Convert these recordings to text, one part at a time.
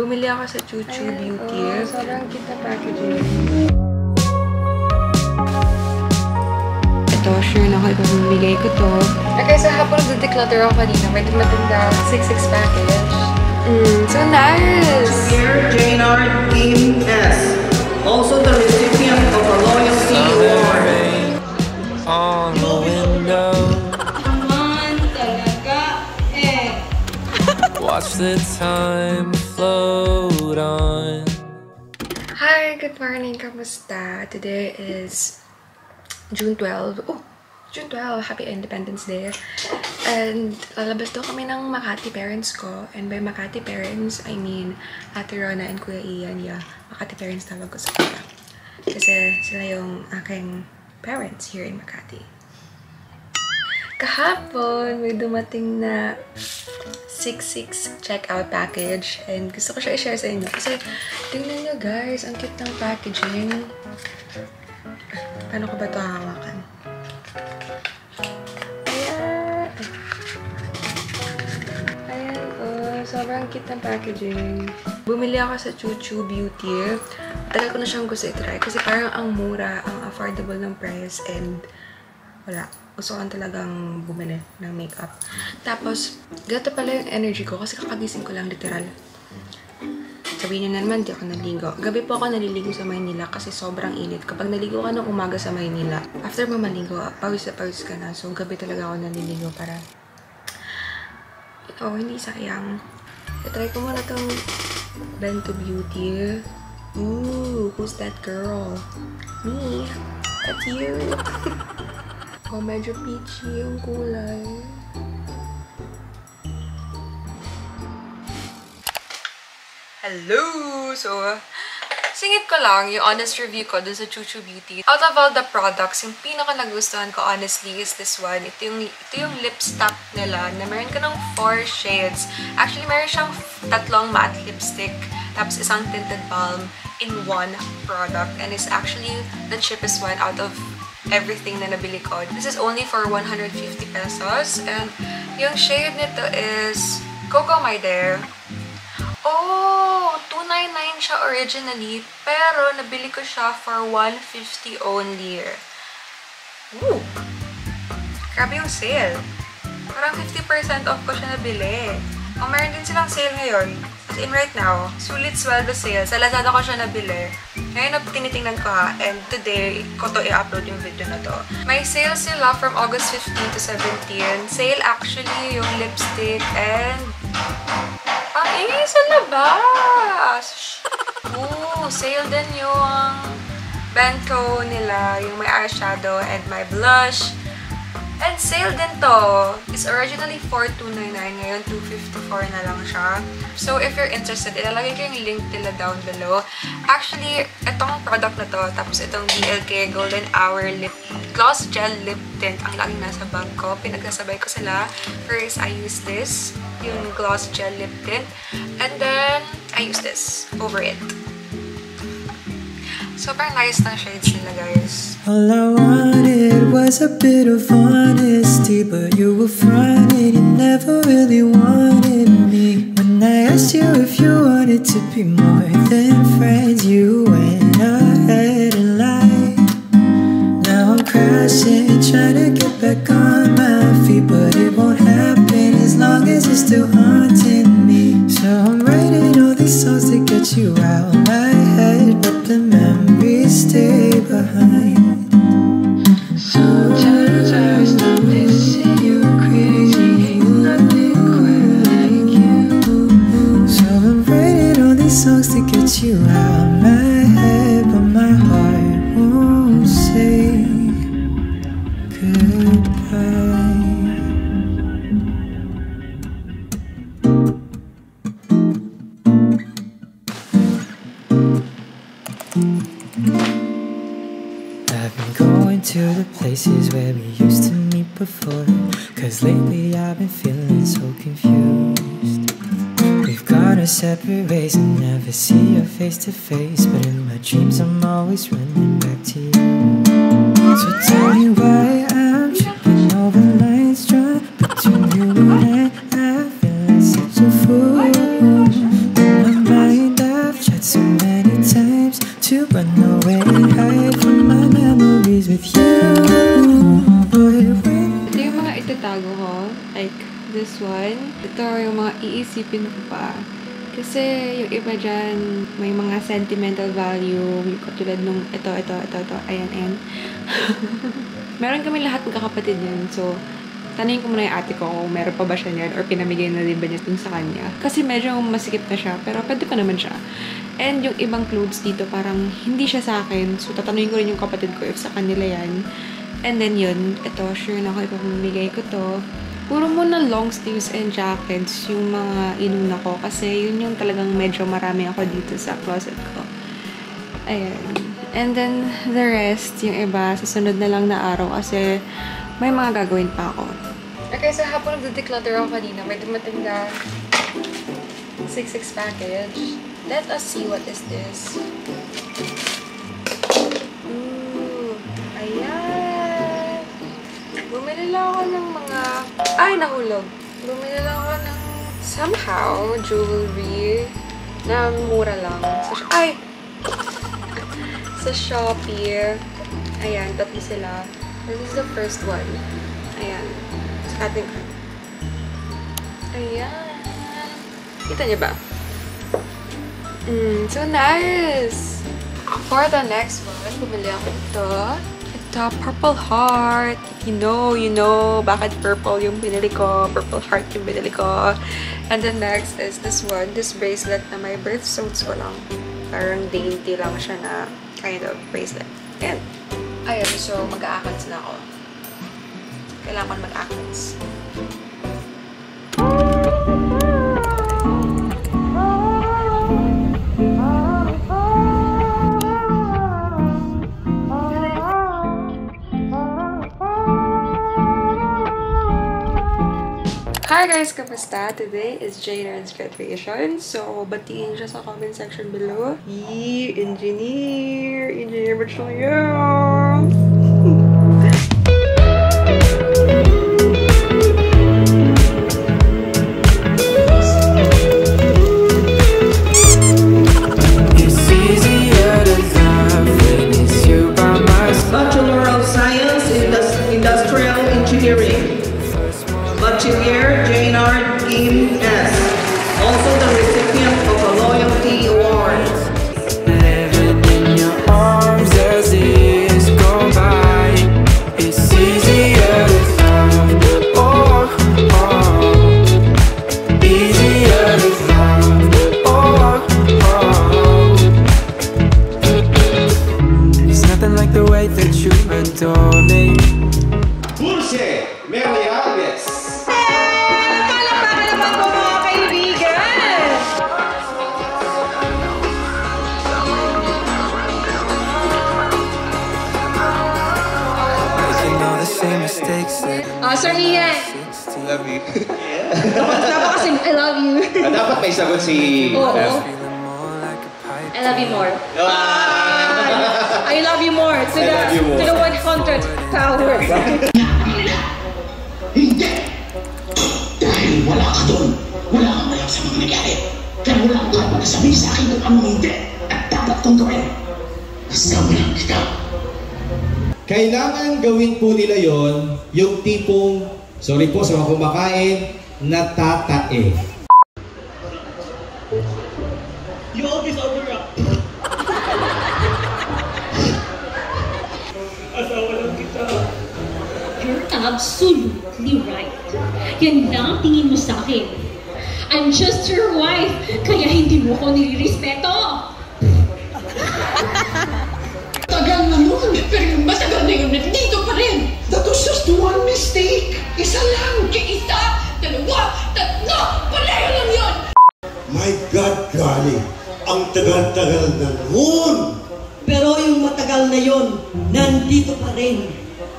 Bumili ako sa Chu Chu Beauty. Oh, sobrang cute na packaging. Ito, sure na ako ipamimigay ko to. Okay, so hapon nag-declutter ako kanina. May dumating na 6-6 package. So nice! Dear JNR Team S, also the recipient of a loyalty award. On the window. Watch the time float on. Hi, good morning. Kamusta? Today is June 12. Oh, June 12. Happy Independence Day. And lalabas daw kami ng Makati parents ko. And by Makati parents, I mean Ate Rona and Kuya Ian. Yeah, Makati parents tawag ko sa kanila. Kasi sila yung aking parents here in Makati. Kahapon, may dumating na 6-6 checkout package. And gusto ko siya i-share sa inyo. Kasi, tingnan nyo guys, ang cute ng packaging. Paano ko ba ito hawakan? Ayan! Ayan, oh, sobrang cute ng packaging. Bumili ako sa Chu Chu Beauty. Tagal ko na siyang gusto i-try. Kasi parang ang mura, ang affordable ng price. And wala. Gusto ko talagang bumili ng makeup. Tapos, gato pala yung energy ko kasi kakagising ko lang literal. Sabihin nyo na naman, di ako naligo. Gabi po ako naliligo sa Maynila kasi sobrang init. Kapag naligo ka ng umaga sa Maynila, after mo maligo, pawis na pawis ka na. So, gabi talaga ako naliligo para... Oo, hindi sayang. I-try ko muna itong Bento Beauty. Ooh, who's that girl? Me? That's you! Oh, medyo peachy yung kulay. Hello! So, singit ko lang yung honest review ko dun sa Chu Chu Beauty. Out of all the products, yung pinaka nagustuhan ko honestly is this one. Ito yung lipstick nila na meron ka ng 4 shades. Actually, meron siyang 3 matte lipstick, tapos isang tinted balm in one product. And it's actually the cheapest one out of everything na nabili ko. This is only for 150 pesos. And yung shade nito is Coco My Dare. Oh! 299 siya originally, pero nabili ko siya for 150 only. Woo! Grabe yung sale. Parang 50% off ko siya nabili. Oh, meron din silang sale ngayon. As in right now, sulit sweldo sale. Sa Lazada ko siya nabili. Ngayon, tinitingnan ko ha, and today ko to i-upload yung video na to. May sale sila from August 15 to 17. Sale actually yung lipstick and... Ang ingay sa labas! Ooh, sale din yung Bento nila, yung may eyeshadow and my blush. And sale din to. It's originally 4,299. Ngayon, 254 na lang siya. So, if you're interested, ilalagay ko yung link nila down below. Actually, itong product na to, tapos itong BLK Golden Hour Lip Gloss Gel Lip Tint, ang laging nasa bag ko. Pinagsasabay ko sila. First, I use this, yung Gloss Gel Lip Tint. And then, I use this over it. Super nice ng shades nila, guys. All I wanted was a bit of honesty, but you were fronted, you never really wanted me. When I asked you if you wanted to be more than friends, you went ahead and lied. Now I'm crashing, trying to get back on my feet, but it won't happen as long as you're still haunting me. So I'm writing all these songs to get you out my head, but the memory stay behind. Sometimes I stop missing you, crazy, ain't nothing quite like you. So I'm writing all these songs to get you out of my head, but my heart won't say goodbye. I've been going to the places where we used to meet before, cause lately I've been feeling so confused. We've gone our separate ways and never see you face to face, but in my dreams I'm always running back to you. So tell me why I'm tripping over lines drawn between you and I feel like such a fool. My mind Run away, hide from my memories with you. Ito yung mga itatago ko. Like this one. Ito yung mga iisipin ko pa. Kasi yung iba dyan, may mga sentimental value. Yung katulad nung ito. Ayan. Meron kami lahat magkakapatid yan. So, tanayin ko muna yung ate ko kung meron pa ba siya niyan or pinamigay na rin ba niya dun sa kanya. Kasi medyo masikip na siya, pero pwede pa naman siya. And yung ibang clothes dito, parang hindi siya sa akin. So, tatanayin ko rin yung kapatid ko if sa kanila yan. And then yun, ito, sure na ako ipamimigay ko to. Puro muna long sleeves and jackets yung mga inuna ko. Kasi yun yung talagang medyo marami ako dito sa closet ko. Ayan. And then the rest, yung iba, susunod na lang na araw kasi may mga gagawin pa ako. Okay, so hapon nagde-declutter ako kanina. May dumating na 6-6 package. Let us see what is this. Ooh, ayan! Bumili lang ako ng mga... Ay, nahulog! Bumili lang ako ng somehow jewelry na mura lang. So, ay! Sa Shopee. Ayan, tatlo sila. This is the first one. Ayan. Ating. Ayan. Kita niyo ba? So nice! For the next one, bumili ako ito. Ito, Purple Heart. If you know, bakit purple yung binili ko. Purple Heart yung binili ko. And the next is this one. This bracelet na may birthstones ko lang. Parang dainty lang siya na kind of bracelet. Ayan. Ayan, so mag-aakats na ako. Kailangan mag-actions. Hi guys! Kamusta? Today is Jaden's graduation. So, batiin siya sa comment section below. Yee! Engineer! Engineer virtual year! Love you. I love you. Dapat may sagot si... Oh, I love you more. I love you more. To the 100th power. Hindi! Dahil wala ka doon. Wala kang mayak sa mga nangyari. Kaya wala kang magsasabi sa akin kung anong hindi. At dapat kong gawin. Mas gawin kita. Kailangan gawin po nila yon yung tipong sorry po sa mga kumakain, natatae. You always overwrap. Asawa lang kita. You're absolutely right. Yan lang tingin mo sa akin. I'm just your wife, kaya hindi mo ko nilirespeto. Tagal na nun, pero masagal na yun, nandito pa rin. That was just one mistake. Isa lang. Isa, dalawa, tatlo. Pareho lang yun. My God, darling. Ang tagal-tagal na noon. Pero yung matagal na yun, nandito pa rin.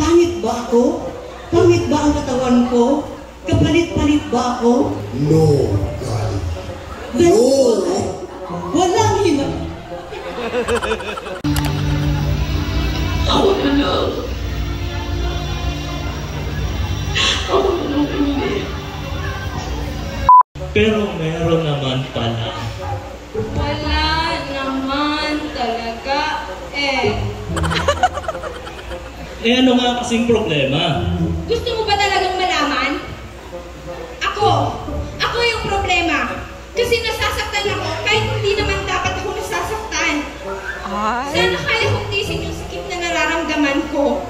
Pangit ba ako? Pangit ba ang katawan ko? Kapalit-palit ba ako? No, darling. No. Walang hina. I wanna know. Pero meron naman pala. Wala naman talaga. Eh ano nga kasing problema? Gusto mo ba talagang malaman? Ako yung problema. Kasi nasasaktan ako kahit hindi naman dapat ako nasasaktan. Ay. Sana kaya kong tisin yung sakit na nararamdaman ko.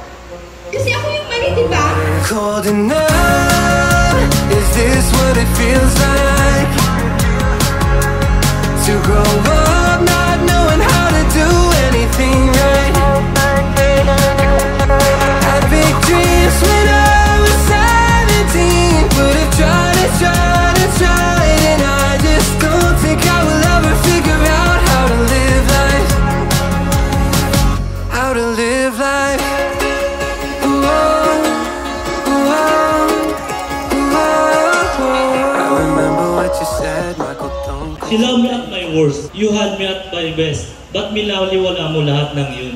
Kasi ako yung mali, di ba? Cold enough, is this what it feels like? To grow up not knowing how to do anything right. Dreams when I was 17, would have tried and tried and tried, and I just don't think I will ever figure out how to live life, how to live life. Ooh, oh, ooh, oh, ooh, oh. I remember what you said, Michael, don't go. You love me at my worst, you had me at my best, but minaliwala mo lahat ng yun.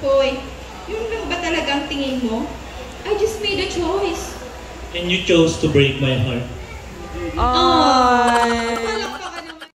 Hoy, yun lang ba talagang tingin mo? I just made a choice. And you chose to break my heart. Aww.